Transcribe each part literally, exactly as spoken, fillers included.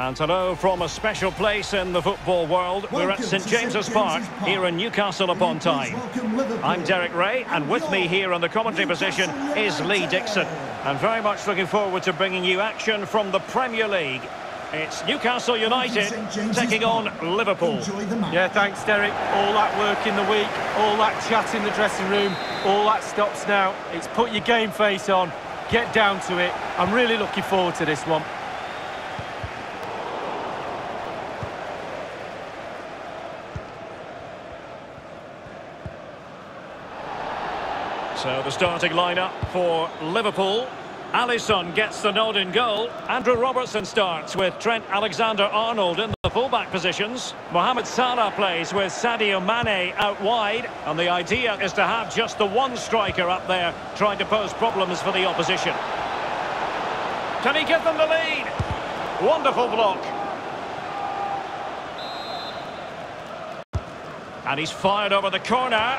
And hello from a special place in the football world. Welcome We're at St James's Park, Park here in Newcastle upon Tyne. I'm Derek Ray, and with me here on the commentary Newcastle position is Lee Dixon. I'm very much looking forward to bringing you action from the Premier League. It's Newcastle United taking Park. on Liverpool. Yeah, thanks, Derek. All that work in the week, all that chat in the dressing room, all that stops now. It's put your game face on, get down to it. I'm really looking forward to this one. So the starting lineup for Liverpool. Alisson gets the nod in goal. Andrew Robertson starts with Trent Alexander-Arnold in the fullback positions. Mohamed Salah plays with Sadio Mane out wide. And the idea is to have just the one striker up there trying to pose problems for the opposition. Can he give them the lead? Wonderful block. And he's fired over the corner.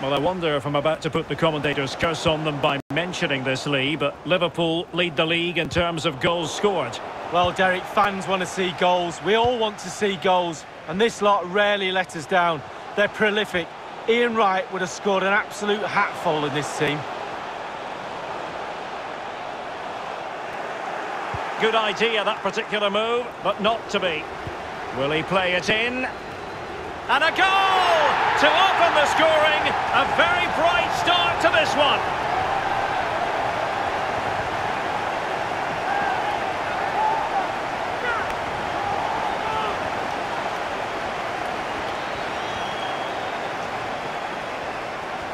Well, I wonder if I'm about to put the commentator's curse on them by mentioning this, Lee, but Liverpool lead the league in terms of goals scored. Well, Derek, fans want to see goals. We all want to see goals, and this lot rarely let us down. They're prolific. Ian Wright would have scored an absolute hatful in this team. Good idea, that particular move, but not to be. Will he play it in? And a goal to open the scoring. A very bright start to this one.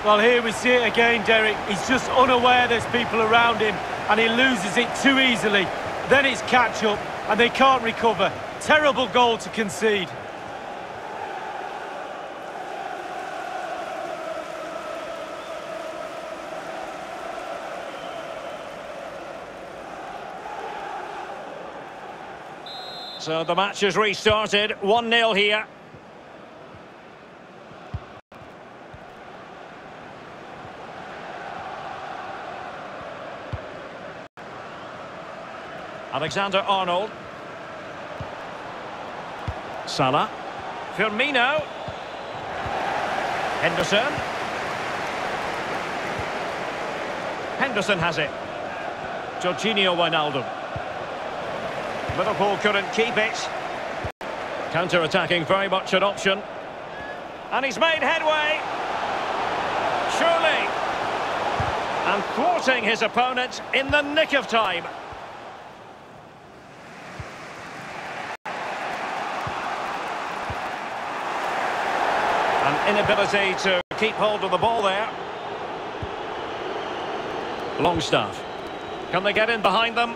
Well, here we see it again, Derek. He's just unaware there's people around him, and he loses it too easily. Then it's catch up, and they can't recover. Terrible goal to concede. So the match has restarted, one nil here. Alexander-Arnold. Salah. Firmino. Henderson. Henderson has it. Jorginho Wijnaldum. Liverpool couldn't keep it. Counter-attacking, very much an option. And he's made headway. Surely. And thwarting his opponent in the nick of time. An inability to keep hold of the ball there. Longstaff. Can they get in behind them?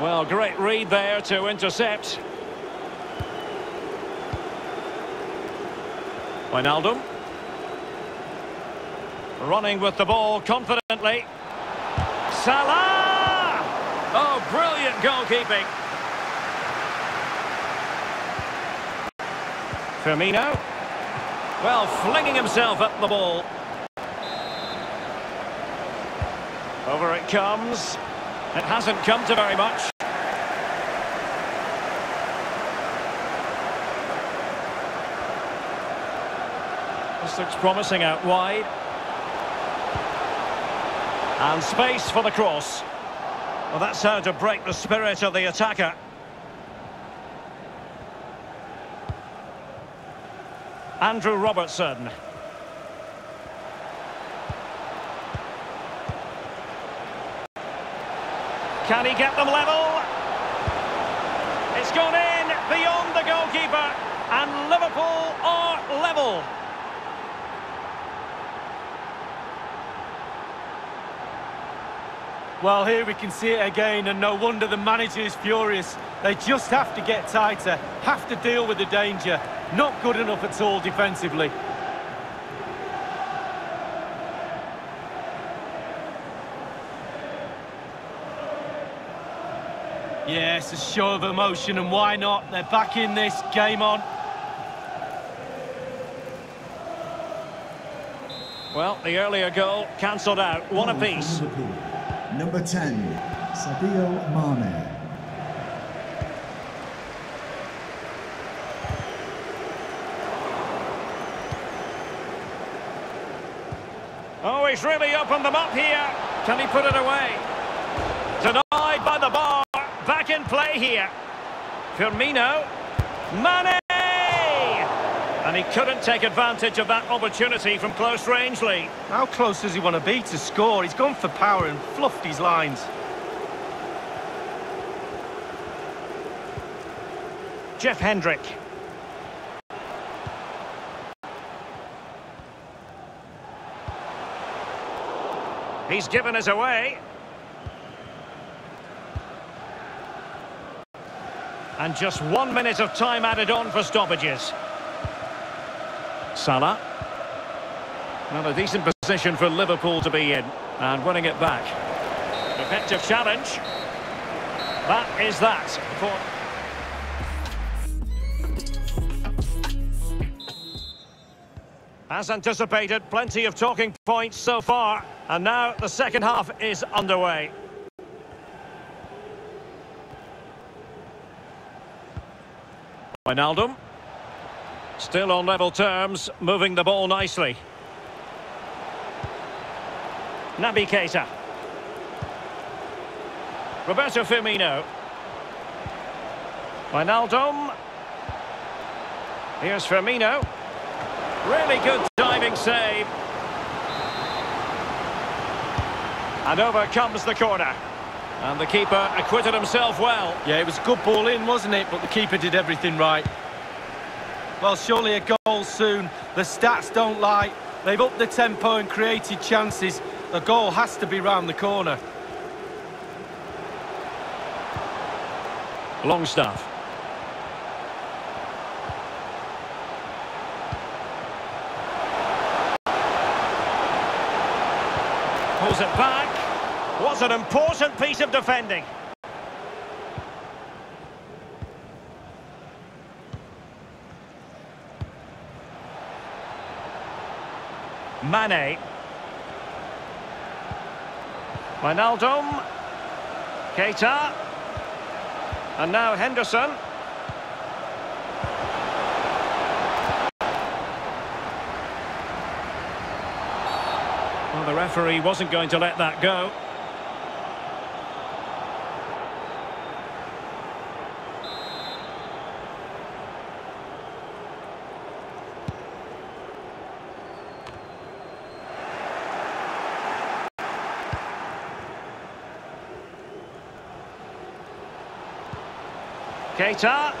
Well, great read there to intercept. Wijnaldum. Running with the ball confidently. Salah! Oh, brilliant goalkeeping. Firmino. Well, flinging himself at the ball. Over it comes. It hasn't come to very much. This looks promising out wide. And space for the cross. Well, that's how to break the spirit of the attacker. Andrew Robertson. Can he get them level? It's gone in beyond the goalkeeper, and Liverpool are level. Well, here we can see it again, and no wonder the manager is furious. They just have to get tighter, have to deal with the danger. Not good enough at all defensively. Yeah, it's a show of emotion, and why not? They're back in this, game on. Well, the earlier goal cancelled out. One apiece. Number ten, Sadio Mane. Oh, he's really opened them up here. Can he put it away? Denied by the bar. Back in play here. Firmino. Mane! And he couldn't take advantage of that opportunity from close range, Lee. How close does he want to be to score? He's gone for power and fluffed his lines. Jeff Hendrick. He's given us away. And just one minute of time added on for stoppages. Salah. Well, a decent position for Liverpool to be in. And winning it back. Effective challenge. That is that for... As anticipated, plenty of talking points so far. And now the second half is underway. Wijnaldum. Still on level terms, moving the ball nicely. Naby Keita. Roberto Firmino. Wijnaldum. Here's Firmino. Really good diving save. And over comes the corner. And the keeper acquitted himself well. Yeah, it was a good ball in, wasn't it? But the keeper did everything right. Well, surely a goal soon. The stats don't lie. They've upped the tempo and created chances. The goal has to be round the corner. Longstaff. Pulls it back. Was an important piece of defending. Mane. Wijnaldum. Keita. And now Henderson. Well, the referee wasn't going to let that go. Keita. Now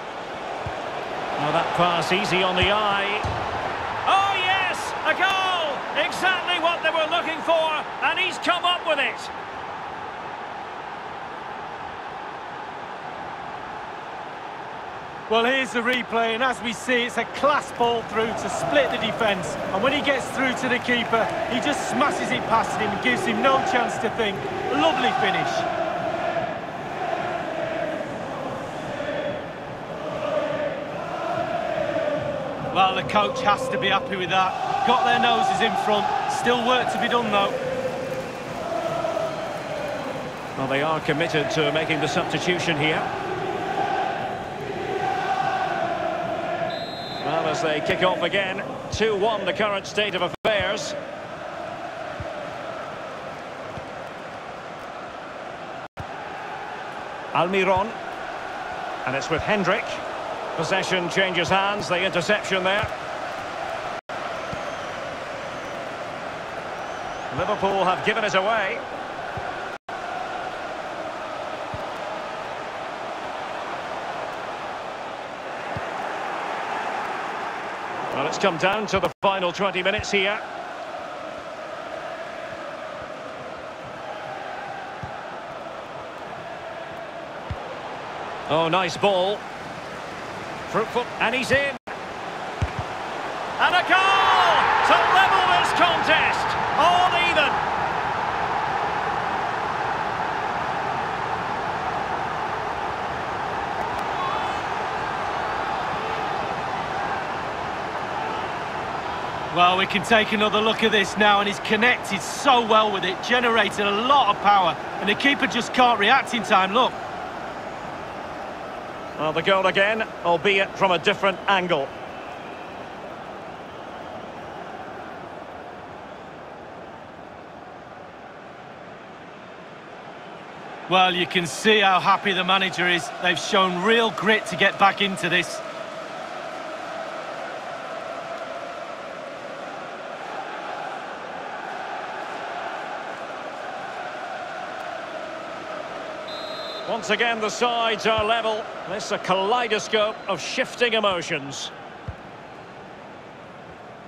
that pass easy on the eye. Oh, yes! A goal! Exactly what they were looking for, and he's come up with it. Well, here's the replay, and as we see, it's a class ball through to split the defence. And when he gets through to the keeper, he just smashes it past him and gives him no chance to think. Lovely finish. Well, the coach has to be happy with that. Got their noses in front. Still work to be done, though. Well, they are committed to making the substitution here. Well, as they kick off again, two one the current state of affairs. Almiron. And it's with Hendrick. Possession changes hands, the interception there. Liverpool have given it away. Well, it's come down to the final twenty minutes here. Oh, nice ball. Fruitful, and he's in. And a goal to level this contest. All even. Well, we can take another look at this now, and he's connected so well with it, generated a lot of power, and the keeper just can't react in time, look. Well, the goal again, albeit from a different angle. Well, you can see how happy the manager is. They've shown real grit to get back into this. Once again, the sides are level. This is a kaleidoscope of shifting emotions.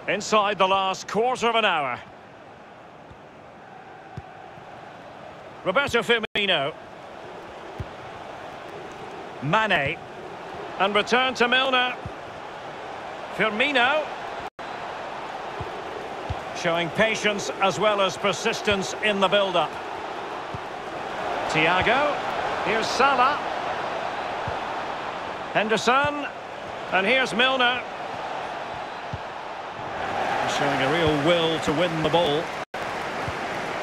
Inside the last quarter of an hour. Roberto Firmino, Mane, and return to Milner. Firmino showing patience as well as persistence in the build-up. Thiago, here's Salah, Henderson, and here's Milner. Showing a real will to win the ball,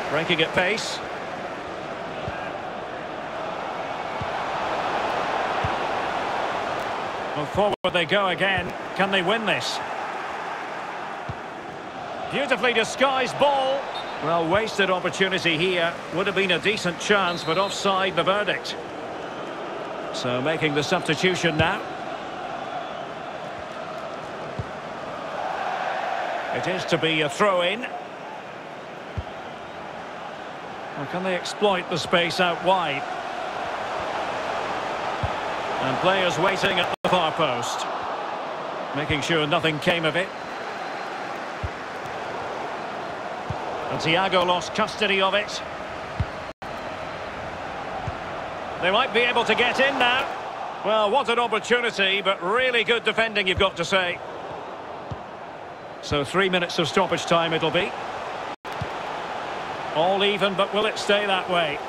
breaking at pace. Forward they go again. Can they win this? Beautifully disguised ball. Well, wasted opportunity here. Would have been a decent chance, but offside the verdict. So making the substitution now. It is to be a throw-in. Well, can they exploit the space out wide? And players waiting at the far post, making sure nothing came of it. And Thiago lost custody of it. They might be able to get in now. Well, what an opportunity, but really good defending, you've got to say. So three minutes of stoppage time it'll be. All even, but will it stay that way?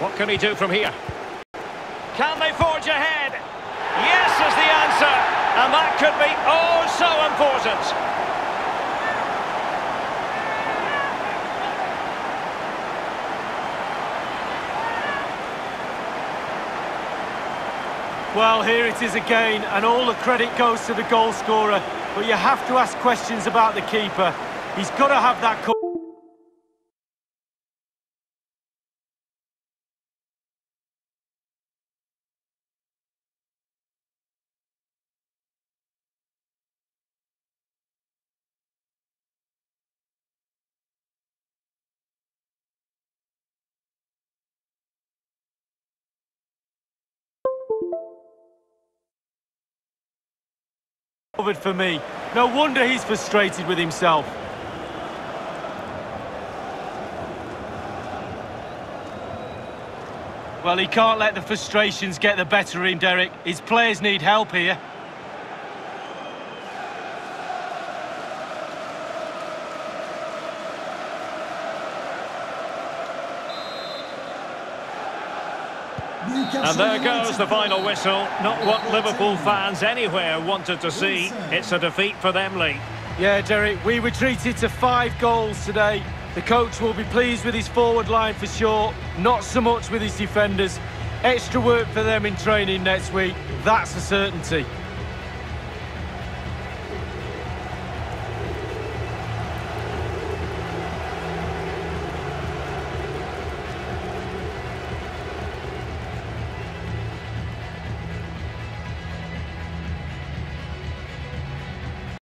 What can he do from here? Can they forge ahead? Yes is the answer, and that could be oh so important. Well, here it is again, and all the credit goes to the goal scorer, but you have to ask questions about the keeper. He's got to have that call. For me, no wonder he's frustrated with himself. Well, he can't let the frustrations get the better of him, Derek. His players need help here. And there goes the final whistle. Not what Liverpool fans anywhere wanted to see. It's a defeat for them, Lee. Yeah, Derek, we were treated to five goals today. The coach will be pleased with his forward line for sure, not so much with his defenders. Extra work for them in training next week, that's a certainty.